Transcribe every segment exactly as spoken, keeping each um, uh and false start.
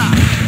You win.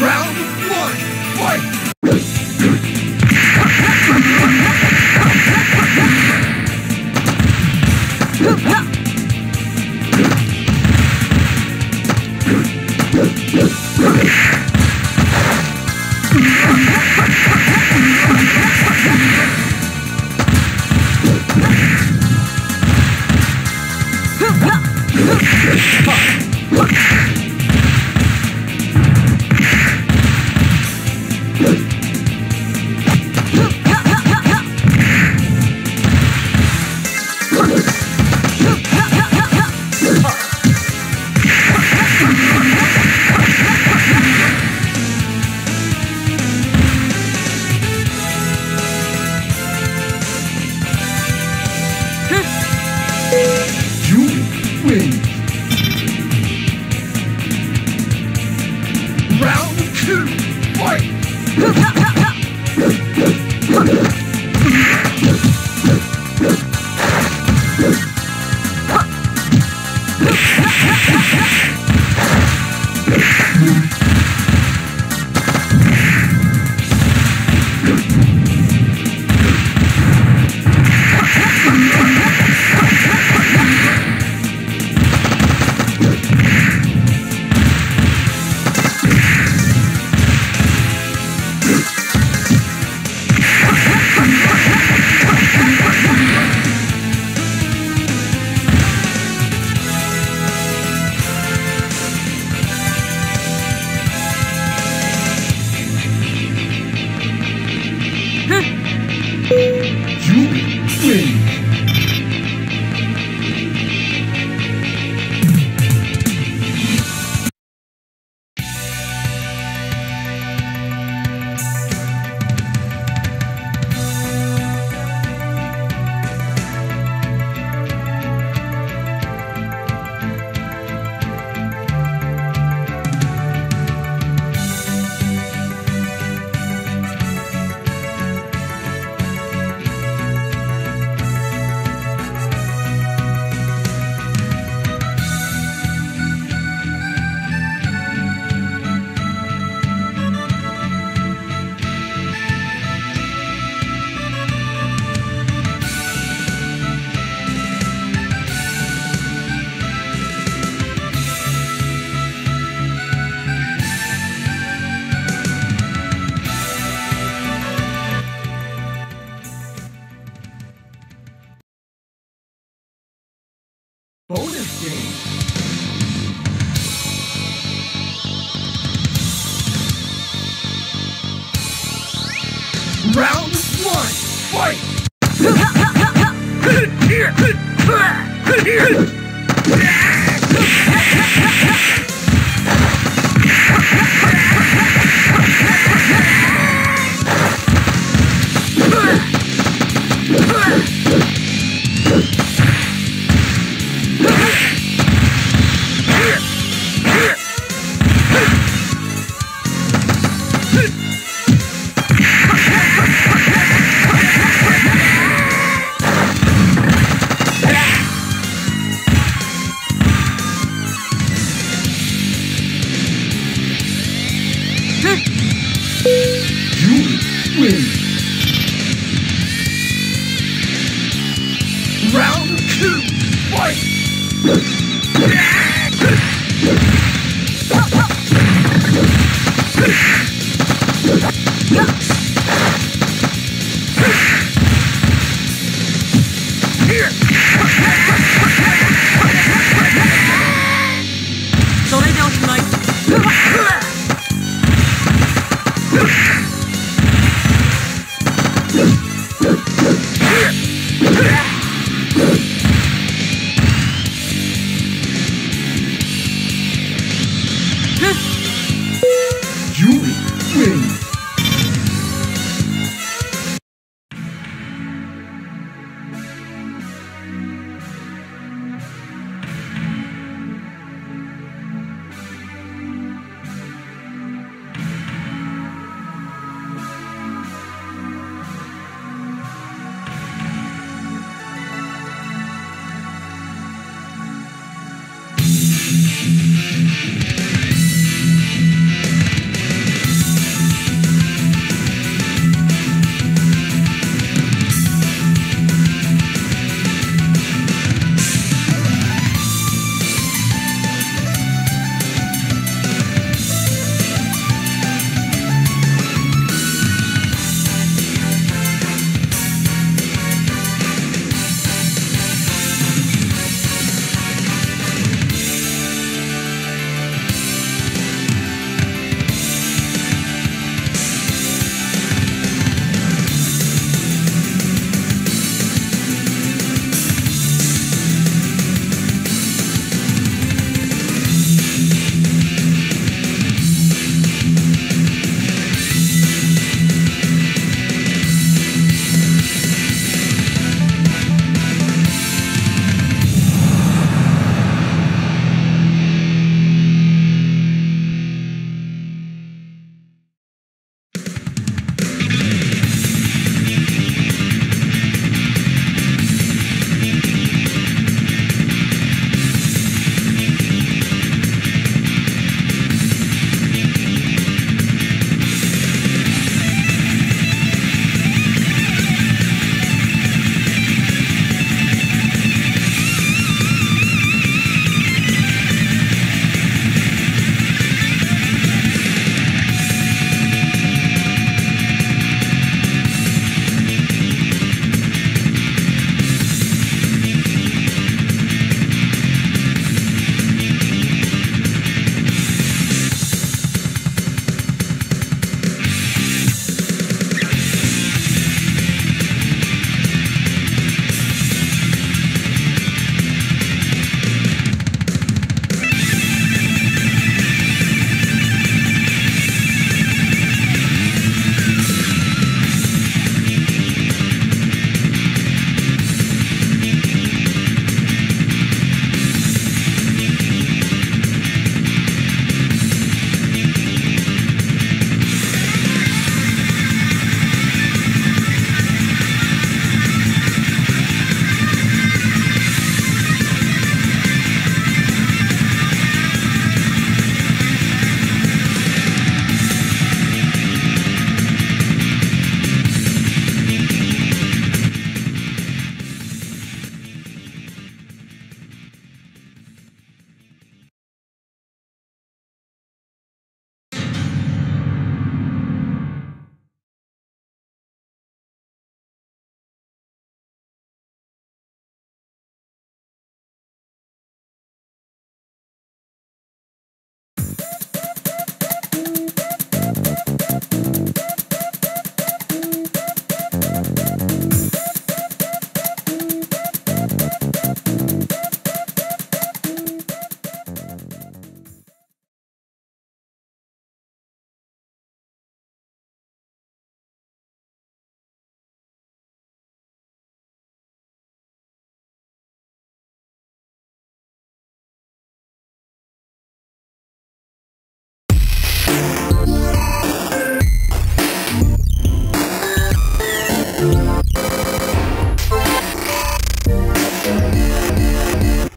Round one, fight! Bonus game. Round one, fight!